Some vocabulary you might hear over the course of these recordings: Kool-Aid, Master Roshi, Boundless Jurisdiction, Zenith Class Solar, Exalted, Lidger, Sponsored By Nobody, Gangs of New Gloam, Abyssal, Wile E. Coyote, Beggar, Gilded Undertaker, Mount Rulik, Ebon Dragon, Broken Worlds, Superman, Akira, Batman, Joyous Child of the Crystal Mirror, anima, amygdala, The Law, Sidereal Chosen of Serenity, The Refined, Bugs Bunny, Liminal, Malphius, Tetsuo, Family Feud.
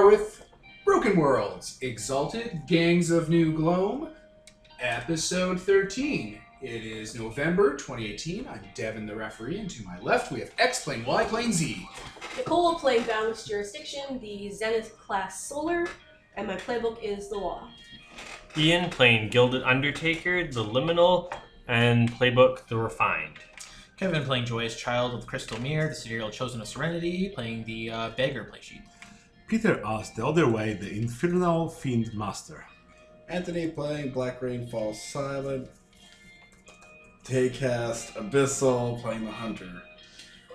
are with Broken Worlds, Exalted, Gangs of New Gloam, Episode 13. It is November 2018. I'm Devin the referee, and to my left we have X playing Y playing Z. Nicole playing Boundless Jurisdiction, the Zenith Class Solar, and my playbook is The Law. Ian playing Gilded Undertaker, the Liminal, and playbook The Refined. Kevin playing Joyous Child of the Crystal Mirror, the Sidereal Chosen of Serenity, playing the Beggar play sheet. Peter asked the other way, the Infernal Fiend Master. Anthony playing Black Rain Falls Silent. Daycast, Abyssal, playing the Hunter.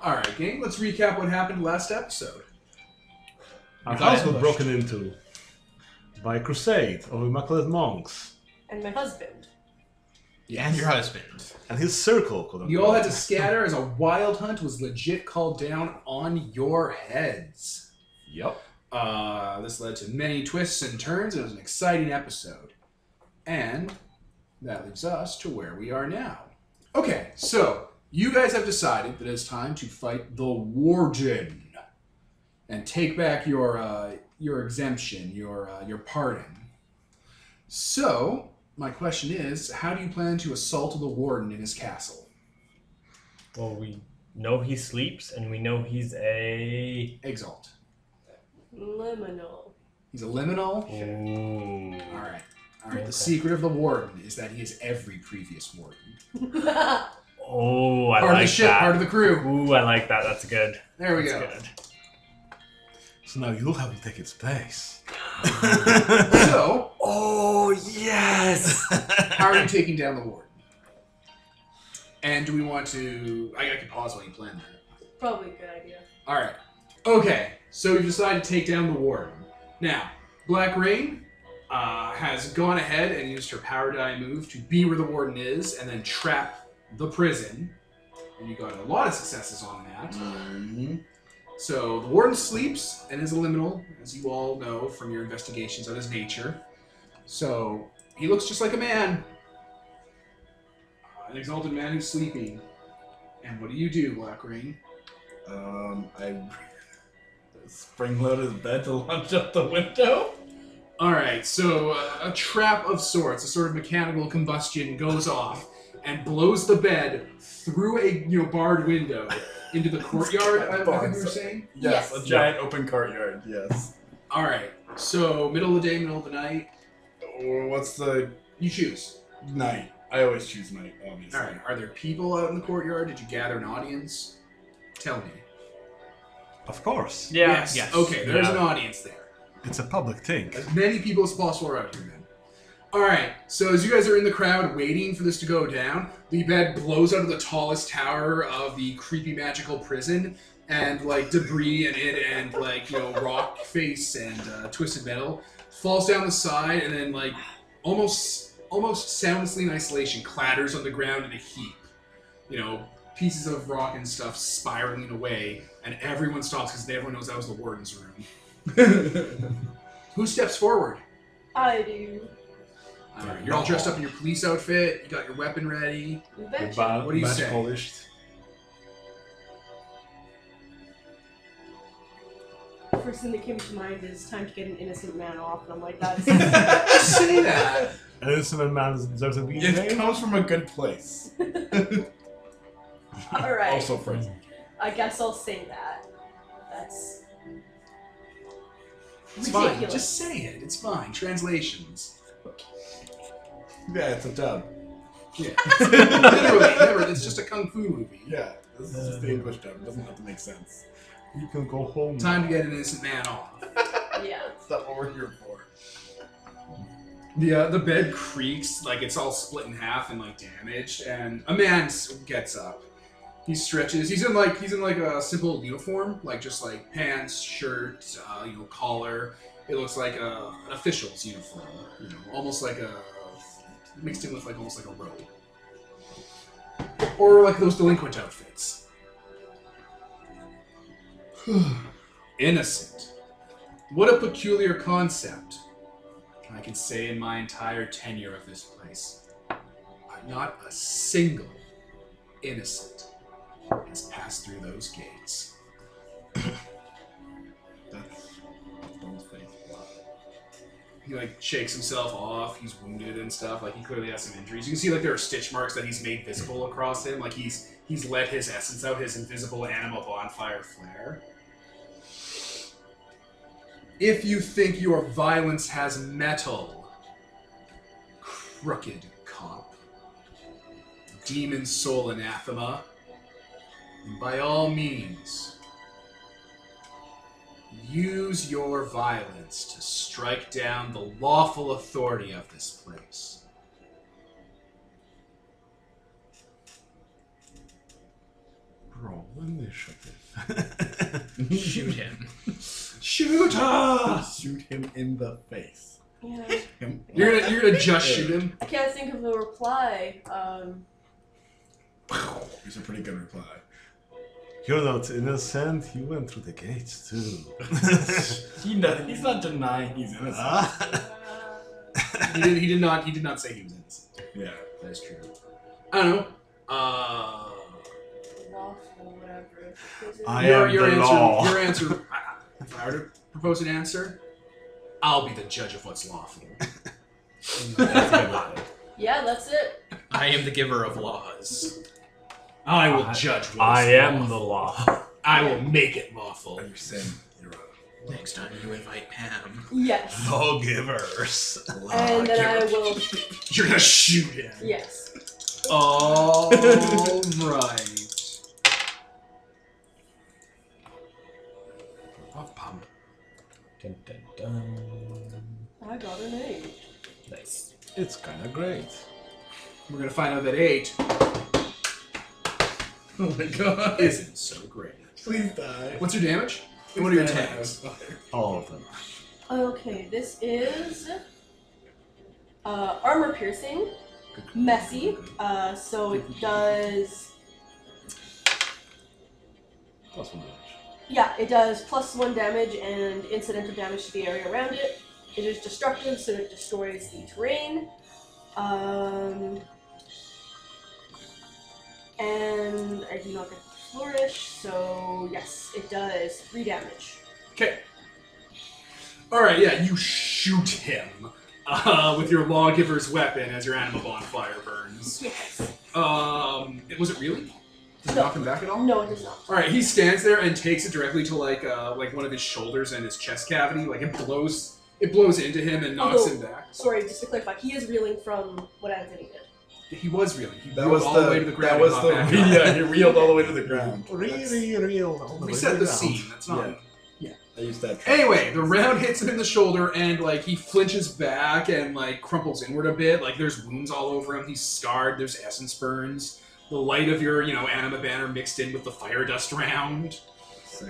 Alright, gang, let's recap what happened last episode. Our house was broken into by a crusade of immaculate monks. And my husband. Yes. And your husband. And his circle. You all had to scatter as a wild hunt was legit called down on your heads. Yep. This led to many twists and turns. It was an exciting episode. And that leaves us to where we are now. Okay, so you guys have decided that it's time to fight the warden and take back your exemption, your pardon. So my question is, how do you plan to assault the warden in his castle? Well, we know he sleeps, and we know he's a exalt. Liminal. He's a liminal. Ooh. All right. All right, okay. The secret of the warden is that he is every previous warden. Oh, I like that. Part of the ship, part of the crew. Ooh, I like that. That's good. There we go. Good. So now you'll have to take its place. So, oh, yes! How are you taking down the warden? And do we want to... I can pause while you plan that. Probably a good idea. All right. Okay, so we've decided to take down the warden. Now, Black Rain... has gone ahead and used her power die move to be where the warden is and then trap the prison. And you got a lot of successes on that. Mm-hmm. So the warden sleeps and is a liminal, as you all know from your investigations of his nature. So he looks just like a man. An exalted man who's sleeping. And what do you do, Black Rain? I spring-load his bed to launch up the window. Alright, so a trap of sorts, a sort of mechanical combustion goes off and blows the bed through a barred window into the courtyard, I think you were saying? Yes. A giant open courtyard, yes. Alright, so middle of the day, middle of the night? Or what's the... You choose. Night. I always choose night, obviously. Alright, are there people out in the courtyard? Did you gather an audience? Tell me. Of course. Yeah. Yes. Yes. Okay, there's an audience there. It's a public thing. As many people as possible are out here, then. All right, so as you guys are in the crowd waiting for this to go down, the bed blows out of the tallest tower of the creepy magical prison, and, like, debris in it and, like, you know, rock face and twisted metal falls down the side and then, like, almost soundlessly in isolation clatters on the ground in a heap. You know, pieces of rock and stuff spiraling away, and everyone stops because everyone knows that was the warden's room. Who steps forward? I do. All right, you're all dressed up in your police outfit. You got your weapon ready. What do you say? Polished. First thing that came to mind is time to get an innocent man off, and I'm like, that's. Say that. An innocent man deserves a beating. It comes from a good place. All right. Also, friends. I guess I'll say that. That's. It's ridiculous. Fine, just say it. It's fine. Translations. Yeah, it's a dub. Yeah. Literally, it's just a kung fu movie. Yeah, this is just the English dub. It doesn't have to make sense. You can go home. Time to get an innocent man off. Yeah. That's not what we're here for. The bed creaks, like it's all split in half and like damaged, and a man gets up. He stretches. He's in like a simple uniform, like just like pants, shirt, you know, collar. It looks like an official's uniform, you know, almost like a mixed in with like almost like a robe, or like those delinquent outfits. Innocent. What a peculiar concept. I can say in my entire tenure of this place, not a single innocent has passed through those gates. That's a bold face. he like shakes himself off. He's wounded and stuff. Like he clearly has some injuries. You can see like there are stitch marks that he's made visible across him. Like he's let his essence out, his invisible animal bonfire flare. If you think your violence has metal, crooked cop, demon soul anathema, and by all means, use your violence to strike down the lawful authority of this place. Roll initiative. Shoot him. Shoot her! Shoot him in the face. Yeah. You're gonna just shoot him. I can't think of the reply. Here's a pretty good reply. You're not innocent. He went through the gates too. He's not denying he's innocent. He did not say he was innocent. Yeah, that's true. I don't know. Lawful, whatever. Your answer. Your answer. If I were to propose an answer, I'll be the judge of what's lawful. Yeah, that's it. I am the giver of laws. I will judge what's lawful. I am the law. I will make it lawful. Are you saying you're a... Next time you invite Pam. Yes. Lawgivers. And then I will... You're gonna shoot him. Yes. All right. Dun, dun, dun. I got an 8. Nice. It's kind of great. We're going to find out that 8. Oh my god. Isn't so great. Please die. What's your damage? And what are your attacks? All of them. Okay, this is armor piercing. Messy. So it does. Plus 1 damage. Yeah, it does plus 1 damage and incidental damage to the area around it. It is destructive, so it destroys the terrain. And I do not get to flourish, so yes, it does 3 damage. Okay. Alright, yeah, you shoot him with your lawgiver's weapon as your animal bonfire burns. Yes. Was it really? Does it knock him back at all? No, it does not. All right, he stands there and takes it directly to like one of his shoulders and his chest cavity. Like it blows into him and knocks him back. Sorry, just to clarify, he is reeling from what Anthony did. Yeah, he was reeling. He reeled all the way to the ground. That was the he reeled all the way to the ground. Reeled all the way. We set the scene. That's not. Yeah. I used that. Anyway, the round hits him in the shoulder and like he flinches back and like crumples inward a bit. Like there's wounds all over him. He's scarred. There's essence burns. The light of your, anima banner mixed in with the fire dust round.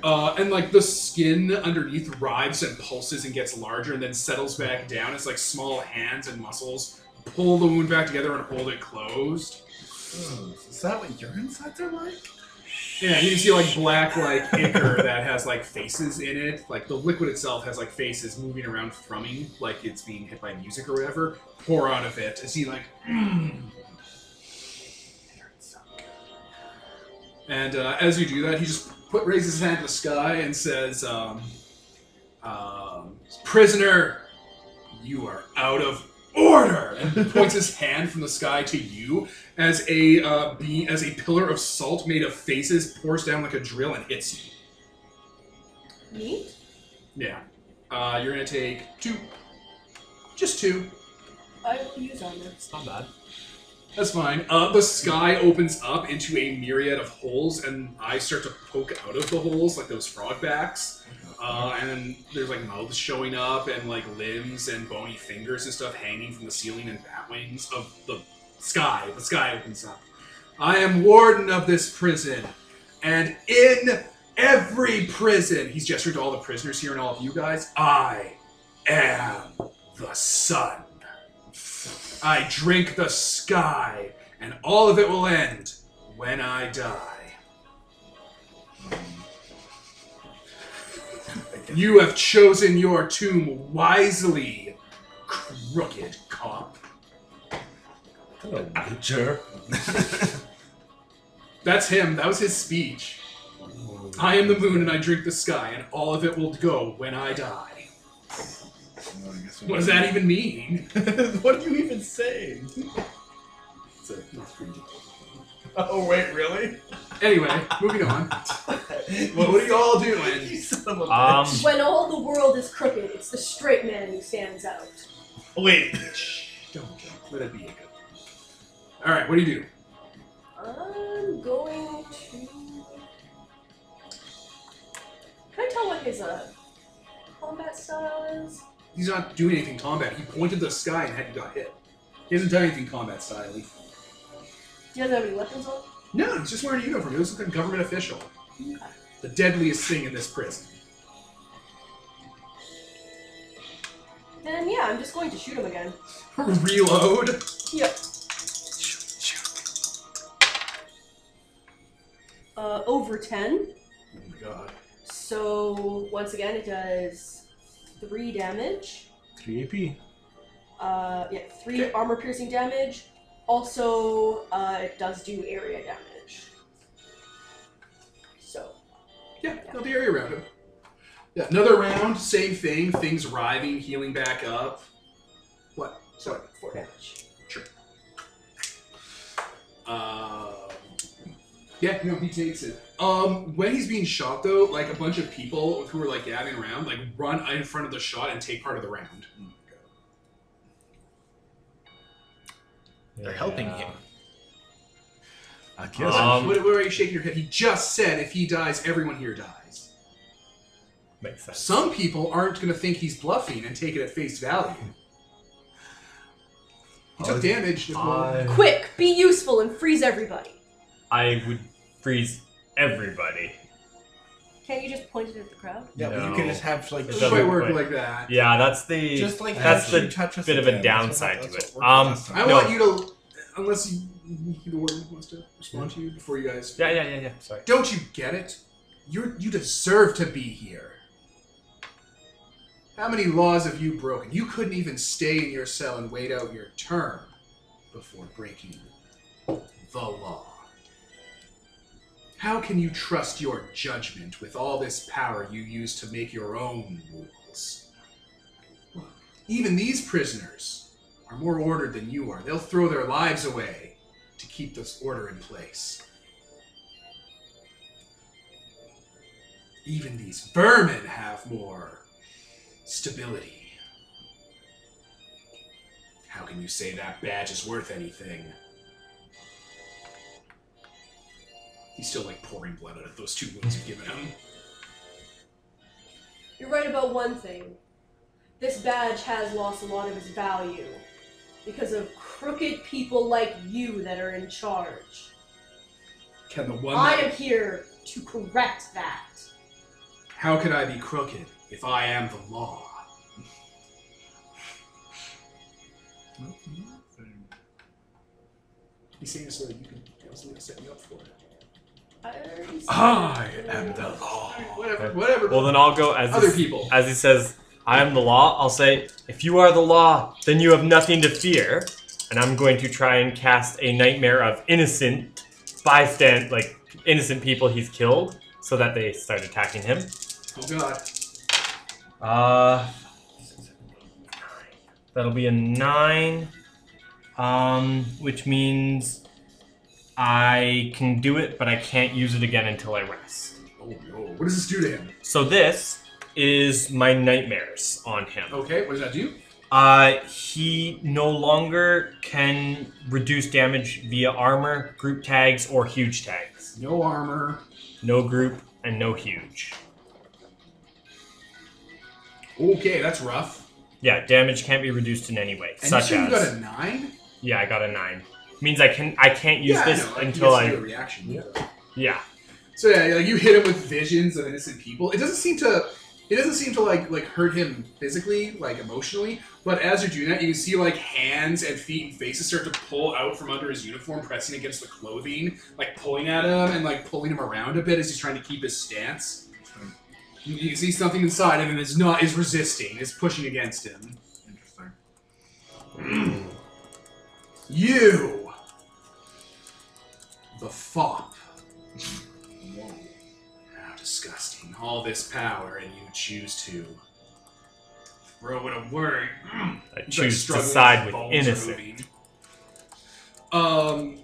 And, like, the skin underneath writhes and pulses and gets larger and then settles back down. It's like small hands and muscles pull the wound back together and hold it closed. Is that what your insides are like? Yeah, you can see, like, black, like, ichor that has, like, faces in it. Like, the liquid itself has, like, faces moving around thrumming, like it's being hit by music or whatever. Pour out of it and see, like, And as you do that, he just raises his hand to the sky and says, "Prisoner, you are out of order!" And points his hand from the sky to you as a pillar of salt made of faces pours down like a drill and hits you. Neat. Yeah. You're gonna take 2. Just 2. I use armor. It's not bad. That's fine. The sky opens up into a myriad of holes, and eyes start to poke out of the holes, like those frog backs. And then there's like mouths showing up, and like limbs and bony fingers and stuff hanging from the ceiling and bat wings of the sky. The sky opens up. I am warden of this prison, and in every prison, he's gestured to all the prisoners here and all of you guys, I am the sun. I drink the sky, and all of it will end when I die. You have chosen your tomb wisely, crooked cop. Hello, Witcher. That's him. That was his speech. I am the moon, and I drink the sky, and all of it will go when I die. I guess. What does that even mean? What do you even say? That's pretty good. Oh, wait, really? Anyway, moving on. What are you all doing? You son of a bitch. When all the world is crooked, it's the straight man who stands out. Wait. Don't jump. Let it be a good one. Alright, what do you do? I'm going to... Can I tell what his combat style is? He's not doing anything combat. He pointed to the sky and had you got hit. He doesn't tell you anything combat style. He doesn't have any weapons on? No, he's just wearing a uniform. He looks like a government official. Okay. The deadliest thing in this prison. Then, yeah, I'm just going to shoot him again. Reload? Yep. Over 10. Oh my god. So, once again, it does 3 damage. 3 AP. Yeah, 3 okay. Armor-piercing damage. Also, it does do area damage. So. Yeah. Not the area around him. Yeah, another round, same thing. Things writhing, healing back up. What? Sorry, 4 damage. Sure. Yeah, no, he takes it. When he's being shot, though, like a bunch of people who are like gathering around, like run in front of the shot and take part of the round. They're helping him. I guess. Where are you shaking your head? He just said if he dies, everyone here dies. Makes sense. Some people aren't going to think he's bluffing and take it at face value. He took damage. Quick, be useful and freeze everybody. I would freeze everybody. Can't you just point it at the crowd? Yeah, no. But you can just have like it doesn't work like that. Yeah, that's the just like that's the bit of a downside to it. I want you to, unless you the warden wants to respond to you before you guys. Yeah. Sorry. Don't you get it? You deserve to be here. How many laws have you broken? You couldn't even stay in your cell and wait out your term before breaking the law. How can you trust your judgment with all this power you use to make your own rules? Even these prisoners are more ordered than you are. They'll throw their lives away to keep this order in place. Even these vermin have more stability. How can you say that badge is worth anything? He's still, like, pouring blood out of those 2 wounds you've given him. You're right about one thing. This badge has lost a lot of its value because of crooked people like you that are in charge. Can the one... I am here to correct that. How could I be crooked if I am the law? He's saying so that you can possibly set me up for it. I am the law. Whatever. Well, then I'll go as other people. As he says, I am the law, I'll say, if you are the law, then you have nothing to fear. And I'm going to try and cast a nightmare of innocent bystand, like innocent people he's killed, so that they start attacking him. Oh, God. That'll be a 9, which means... I can do it, but I can't use it again until I rest. Oh no. What does this do to him? So this is my nightmares on him. Okay, what does that do? He no longer can reduce damage via armor, group tags, or huge tags. No armor. No group, and no huge. Okay, that's rough. Yeah, damage can't be reduced in any way. And such you as... you got a 9? Yeah, I got a 9. Means I can't use this until I do a reaction. Yeah. So yeah, like you hit him with visions of innocent people. It doesn't seem to like hurt him physically, like emotionally. But as you're doing that, you can see like hands and feet and faces start to pull out from under his uniform, pressing against the clothing, like pulling at him and like pulling him around a bit as he's trying to keep his stance. You can see something inside of him is resisting, is pushing against him. Interesting. You. The fop. How disgusting. All this power and you choose to Bro, what a word. I choose to side with innocent. Moving.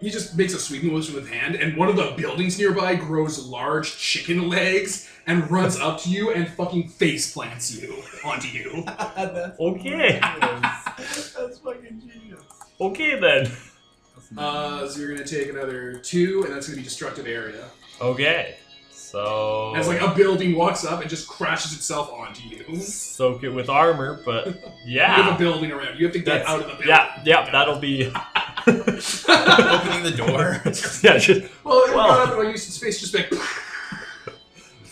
He just makes a sweeping motion with his hand, and one of the buildings nearby grows large chicken legs and runs up to you and fucking face plants you onto you. That's okay. That's fucking genius. Okay then. So you're gonna take another 2, and that's gonna be destructive area. Okay. So as like a building walks up and just crashes itself onto you. Soak it with armor, but yeah. You have a building around. You have to get out of the building. Yeah, that'll be opening the door. Yeah, just well, use some space, just like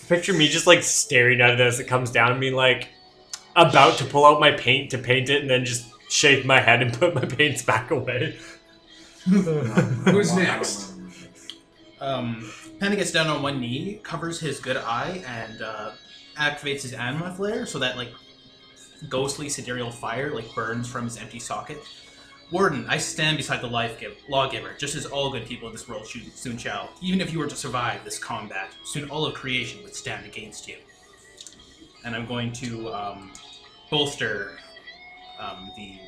picture me just like staring at it as it comes down and being like about to pull out my paint to paint it and then just shake my head and put my paints back away. Who's next? Panda gets down on one knee, covers his good eye, and activates his anima flare so that, like, ghostly sidereal fire, like, burns from his empty socket. Warden, I stand beside the lawgiver, just as all good people in this world soon shall. Even if you were to survive this combat, soon all of creation would stand against you. And I'm going to bolster the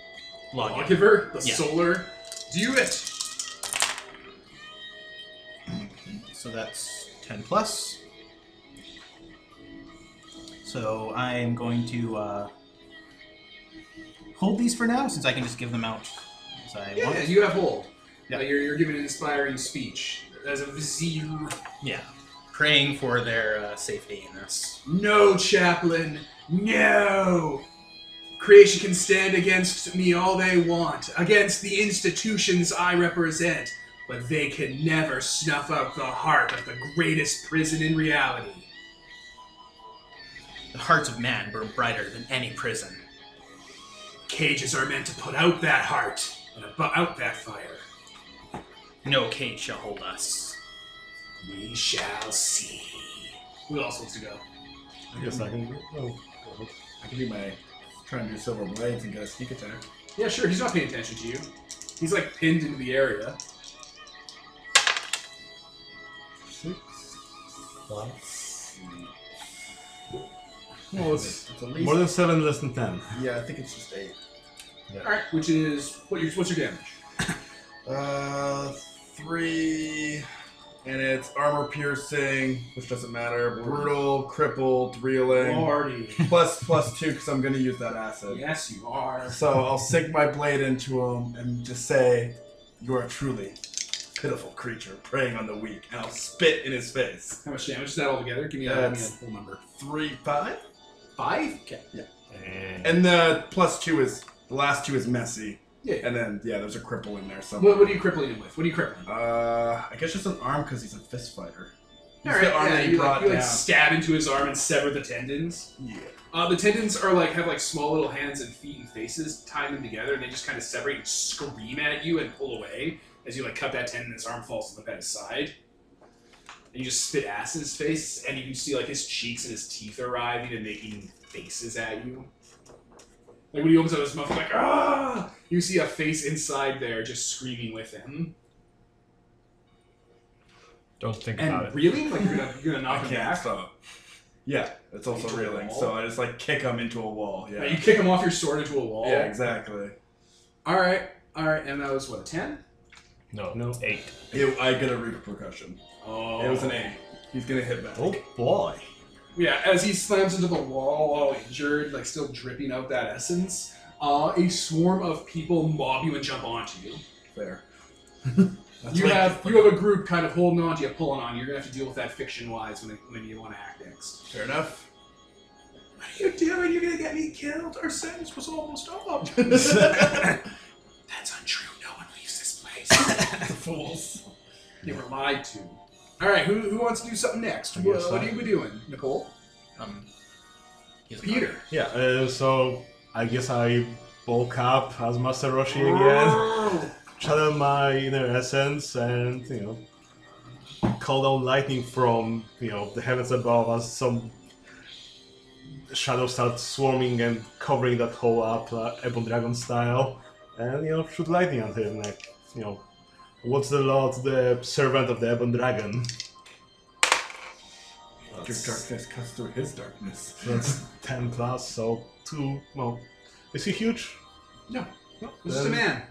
lawgiver. The solar. Do it! So that's 10 plus. So I'm going to hold these for now, since I can just give them out as I want. Yeah, you have hold. Yeah. You're giving an inspiring speech as a vizier. Yeah, praying for their safety in this. No, chaplain, no! Creation can stand against me all they want, against the institutions I represent. But they can never snuff out the heart of the greatest prison in reality. The hearts of man burn brighter than any prison. Cages are meant to put out that heart and out that fire. No cage shall hold us. We shall see. Who else wants to go? I guess I can. Oh, I can do my trying to do silver blades and get a sneak attack. Yeah, sure. He's not paying attention to you. He's like pinned into the area. 6 plus. Well, it's at least more than 7, less than 10. Yeah, I think it's just 8. Yeah. All right, which is what's your damage? 3, and it's armor piercing, which doesn't matter. Brutal, crippled, reeling. Lordy. Plus 2, because I'm going to use that acid. Yes, you are. So I'll sink my blade into him and just say, "You are truly pitiful creature, preying on the weak," and I'll spit in his face. How much damage is that all together? Give me a full number. 3, 5? 5? Okay. Yeah. And the +2 is, the last 2 is messy. Yeah. And then, yeah, there's a cripple in there somewhere. What are you crippling him with? I guess just an arm, because he's a fist fighter. He's the arm that he brought down. You like stab into his arm and sever the tendons. Yeah. The tendons are like, have like small little hands and feet and faces, tie them together, and they just kind of separate and scream at you and pull away. As you like cut that tendon, his arm falls to the bed's side. And you just spit acid in his face, and you can see like his cheeks and his teeth are writhing and making faces at you. Like when he opens up his mouth, like, ah! You see a face inside there just screaming with him. Don't think about it. Reeling? Like you're gonna knock him back? So. Yeah, it's also reeling. So I just like kick him into a wall. Yeah. You kick him off your sword into a wall. Yeah, exactly. Alright, and that was what, 10? No, 8. I get a repercussion. Oh. It was an 8. He's gonna hit back. Oh boy. Yeah, as he slams into the wall, all injured, like still dripping out that essence, a swarm of people mob you and jump onto you. Fair. you have a group kind of holding on to you, pulling on you. You're gonna have to deal with that fiction-wise when you want to act next. Fair enough. What are you doing? You're gonna get me killed. Our sentence was almost up. That's untrue. Fools. They were lied to. Alright, who wants to do something next? What are you doing, Nicole? Peter. Yeah, so I guess I bulk up as Master Roshi again. Channel my inner essence and, call down lightning from, the heavens above as some shadows start swarming and covering that hole up, Ebon Dragon style. And, shoot lightning at him, like, what's the law to the servant of the Ebon Dragon? Your darkness cuts through his darkness. That's 10 class, so 2. Well, is he huge? No. This is a man.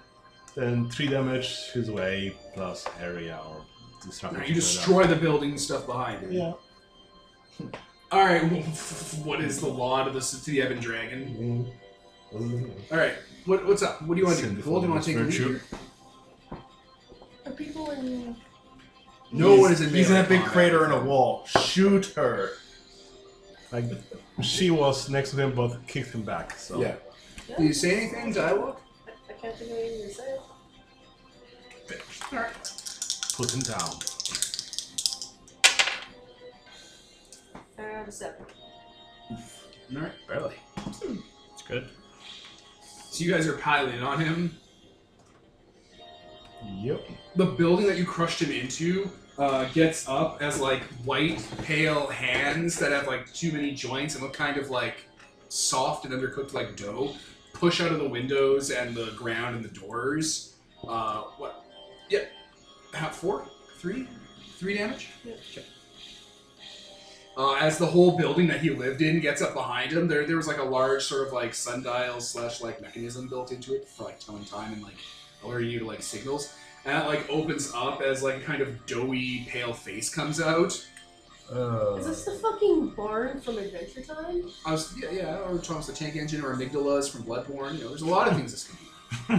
Then 3 damage his way, plus area or destruction. No, you destroy the building and stuff behind it. Yeah. Alright, well, what is the law to the Ebon Dragon? Mm-hmm. Alright, what's up? What do you want to do? Do you want to take a lead? Are people in... No one is in melee. He's in a big crater in a wall. Shoot her. Like, she was next to him, but kicked him back. So. Yeah. Yeah. Did you say anything? Dialogue? I can't think of anything to say. All right. Put him down. I have a 7. All right, barely. It's good. So you guys are piling on him. Yep. The building that you crushed him into gets up as like white, pale hands that have like too many joints and look kind of like soft and undercooked like dough push out of the windows and the ground and the doors. What? Yep. How, 3 damage? Yep. Okay. As the whole building that he lived in gets up behind him, there was like a large sort of like sundial slash like mechanism built into it for like telling time and like alerting you to like signals. And that like opens up as like a kind of doughy pale face comes out. Is this the fucking barn from Adventure Time? Yeah, or Thomas the Tank Engine or amygdalas from Bloodborne. You know, there's a lot of things this could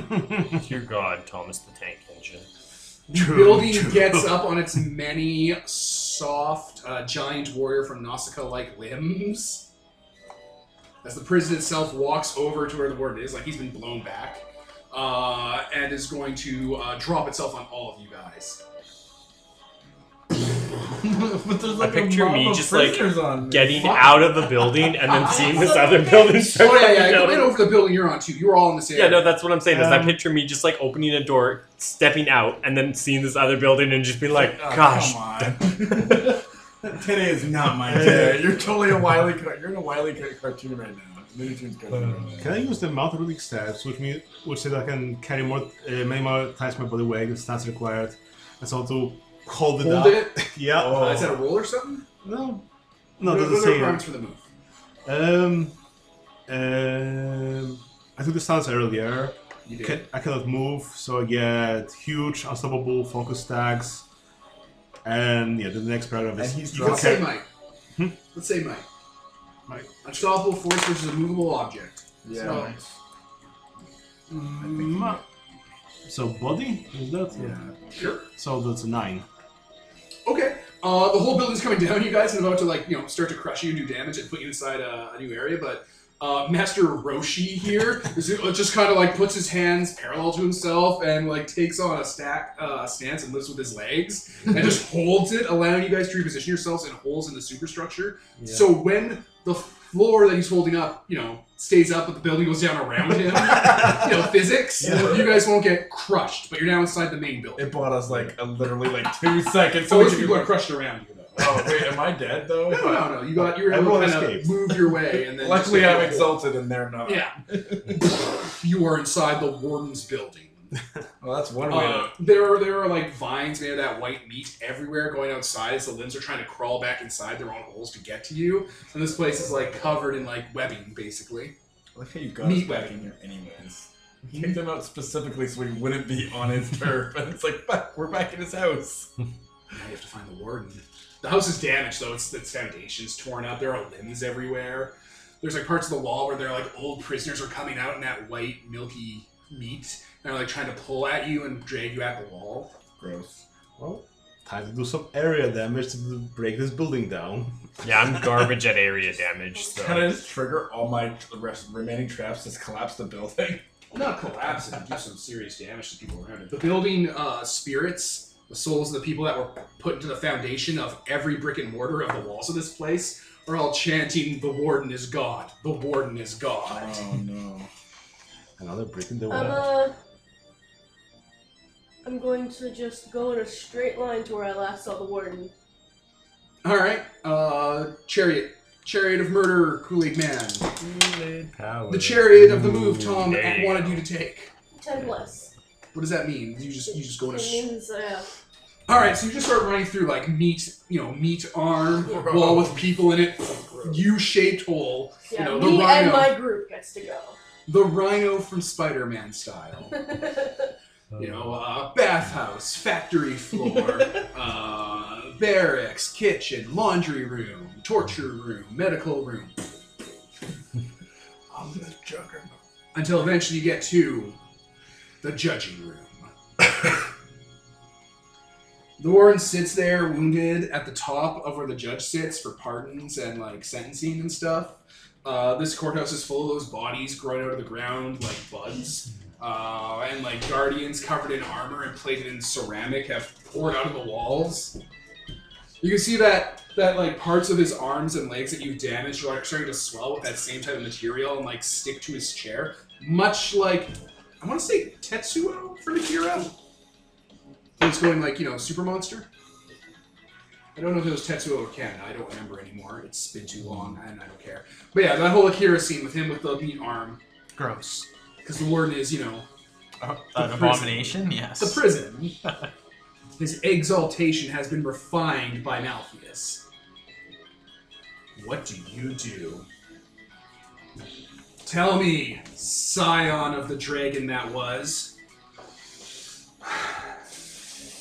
be. Dear God, Thomas the Tank Engine. The building gets up on its many soft, giant warrior from Nausicaa-like limbs. As the prison itself walks over to where the warden is, like he's been blown back, and is going to drop itself on all of you guys. But there's like I picture me just like getting out of the building and then seeing this other building. Oh yeah, you over the building you're on too. You're all in the same. Yeah, no, that's what I'm saying. Is I picture me just like opening a door, stepping out, and then seeing this other building and just be like, oh, gosh, come on. Today is not my day. You're totally a Wile E. Coyote. You're in a Wile E. Coyote cartoon right now. Can I use the Mount Rulik stats, which says I can carry more, many more times my body weight, the stats required, and so to. Hold it up. Yeah. Oh. Is that a roll or something? No. No, doesn't say. What are the requirements for the move? I took the stance earlier. You did. I cannot move, so I get huge, unstoppable, focus stacks, and yeah, the next paragraph is. And he's dropped. Let's say Mike. Let's say Mike. Mike. Unstoppable force, which is a movable object. Yeah. So, nice. So body is that? Yeah. Sure. So that's a 9. Okay. The whole building's coming down, you guys, and about to like start to crush you, and do damage, and put you inside a new area. But Master Roshi here is just kind of like puts his hands parallel to himself and like takes on a stance and lifts with his legs and just holds it, allowing you guys to reposition yourselves in holes in the superstructure. Yeah. So when the floor that he's holding up, stays up, but the building goes down around him. Physics. Yeah. You guys won't get crushed, but you're now inside the main building. It bought us like literally like 2 seconds. So many people are crushed around you, though. Oh wait, am I dead though? No. You were able to kind of move your way, and then luckily I'm exalted, and they're not. Yeah. You are inside the warden's building. Well, that's one way. There are like vines made of that white meat everywhere going outside as the limbs are trying to crawl back inside their own holes to get to you. And this place is like covered in like webbing, basically. I like how you got meat back in here anyways. We kicked him out specifically so he wouldn't be on his turf. And it's like, fuck, we're back in his house. Now you have to find the warden. The house is damaged though. Its foundation's torn up. There are limbs everywhere. There's like parts of the wall where they're like old prisoners are coming out in that white, milky meat. They're like trying to pull at you and drag you at the wall. Gross. Well, time to do some area damage to break this building down. Yeah, I'm garbage at area damage. So. Can I just trigger all my remaining traps to collapse the building? Not collapse it, but do some serious damage to people around it. The building spirits, the souls of the people that were put into the foundation of every brick and mortar of the walls of this place, are all chanting, "The warden is God. The warden is God." Oh no! Another brick in the wall. I'm going to just go in a straight line to where I last saw the warden. Alright, chariot. Chariot of murder, Kool-Aid man. Kool-Aid power. The chariot of the move Tom wanted you to take. 10 less. What does that mean? You just go in a straight... It means, All right, so you just start running through like meat arm, wall with people in it, U-shaped hole. Yeah, you know, me and my group gets to go. The rhino from Spider-Man style. You know, bathhouse, factory floor, barracks, kitchen, laundry room, torture room, medical room. I'm the juggernaut. Until eventually you get to the judging room. The warden sits there, wounded, at the top of where the judge sits for pardons and, like, sentencing and stuff. This courthouse is full of those bodies growing out of the ground like buds. And, like, guardians covered in armor and plated in ceramic have poured out of the walls. You can see that like, parts of his arms and legs that you've damaged are, like, starting to swell with that same type of material and, like, stick to his chair. Much like, I want to say Tetsuo for the hero. It's going like, you know, Super Monster. I don't know if it was Tetsuo or Ken. I don't remember anymore. It's been too long, and I don't care. But yeah, that whole Akira scene with him with the meat arm. Gross. Because the warden is, you know... an abomination? Yes. The prison. His exaltation has been refined by Malphius. What do you do? Tell me, scion of the dragon that was.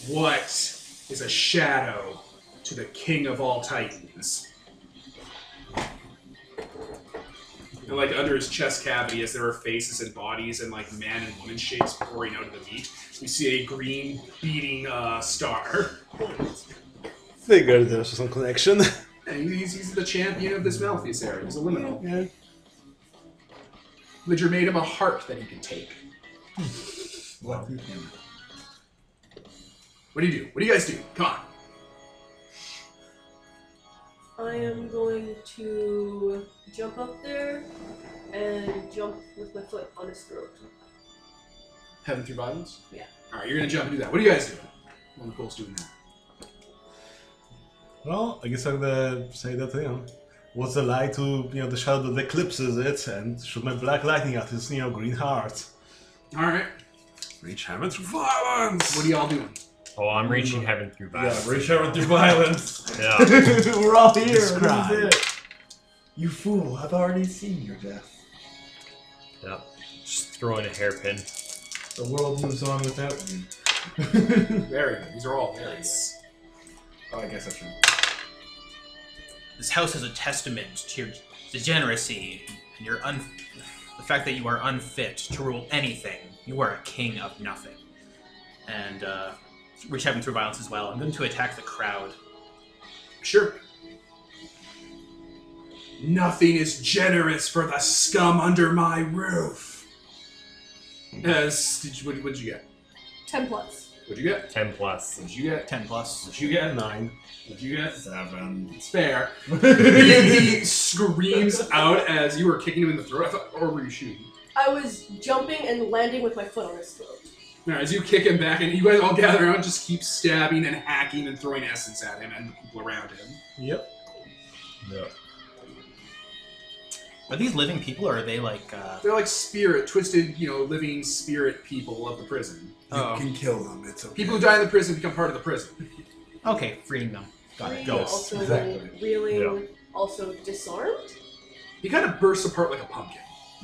What is a shadow to the king of all titans? And like under his chest cavity, as there are faces and bodies and like man and woman shapes pouring out of the meat, we see a green beating star. Figured there was some connection. Yeah, he's the champion of this Malphius area. He's a liminal. Yeah. Lidger made him a heart that he could take. What? What do you do? What do you guys do? Come on. I am going to jump up there and jump with my foot on his throat. Heaven through violence? Yeah. Alright, you're going to jump and do that. What do you guys do? Well, Nicole's doing that. Well, I guess I'm going to say that, you know, what's the light to, you know, the shadow that eclipses it and shoot my black lightning at his, you know, green heart. Alright. Reach heaven through violence! What are y'all doing? Oh, I'm reaching heaven through violence. Yeah, reach heaven through violence. Yeah. We're all here. Describe. This is it. You fool, I've already seen your death. Yeah. Just throwing a hairpin. The world moves on without you. Very good. These are all very good. Oh, I guess I should. This house is a testament to your degeneracy and your the fact that you are unfit to rule anything. You are a king of nothing. And, reach heaven through violence as well. I'm going to attack the crowd. Sure. Nothing is generous for the scum under my roof. What did you get? 10+. What did you get? 10+. What did you get? 10+. What did you get? 9. What did you get? 7. It's fair. He screams out as you were kicking him in the throat. I thought, or were you shooting? I was jumping and landing with my foot on his throat. Now, as you kick him back, and you guys all gather around, just keep stabbing and hacking and throwing essence at him and the people around him. Yep. Yep. Are these living people, or are they like... They're like spirit, twisted, you know, living spirit people of the prison. You can kill them, it's okay. People who die in the prison become part of the prison. Okay, freeing them. Got it. Go. Also exactly. Reeling, also disarmed? He kind of bursts apart like a pumpkin.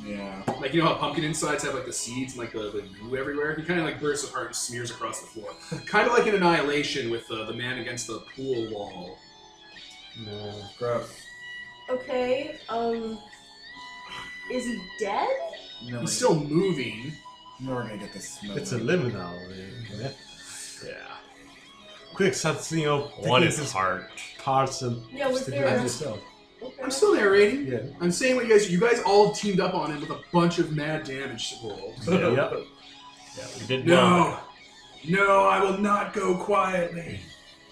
Yeah. Like, you know how pumpkin insides have, like, the seeds and, like, the goo everywhere? He kind of, like, bursts apart and smears across the floor. Kind of like in Annihilation with the man against the pool wall. No. Gross. Okay, is he dead? No, he's still moving. No, we're gonna get this smoke. It's a liminal, yeah. Yeah. Quick, starts, you know, one is his heart. Parts and... Yeah, with yourself. Okay. I'm still narrating. Yeah. I'm saying what you guys all teamed up on him with a bunch of mad damage rolls. Yeah, yep. Yeah, we did. No, I will not go quietly.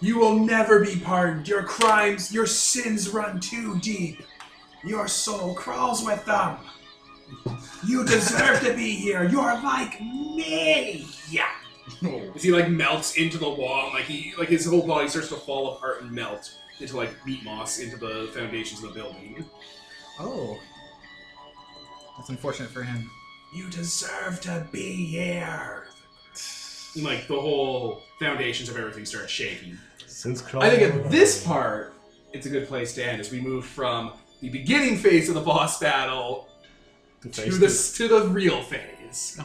You will never be pardoned. Your crimes, your sins run too deep. Your soul crawls with them. You deserve to be here. You're like me. Yeah. As he like melts into the wall, like he like his whole body starts to fall apart and melt into like meat moss into the foundations of the building. Oh. That's unfortunate for him. You deserve to be here. like the whole foundations of everything starts shaking. I think at this part, it's a good place to end as we move from the beginning phase of the boss battle to the real phase.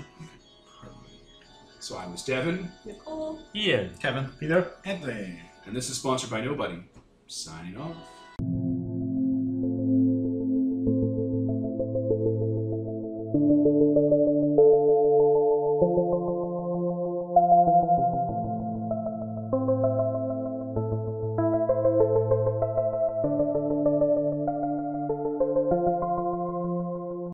So I was Devin, Nicole, Ian, Kevin, Peter, Anthony, and this is Sponsored by Nobody. Signing off.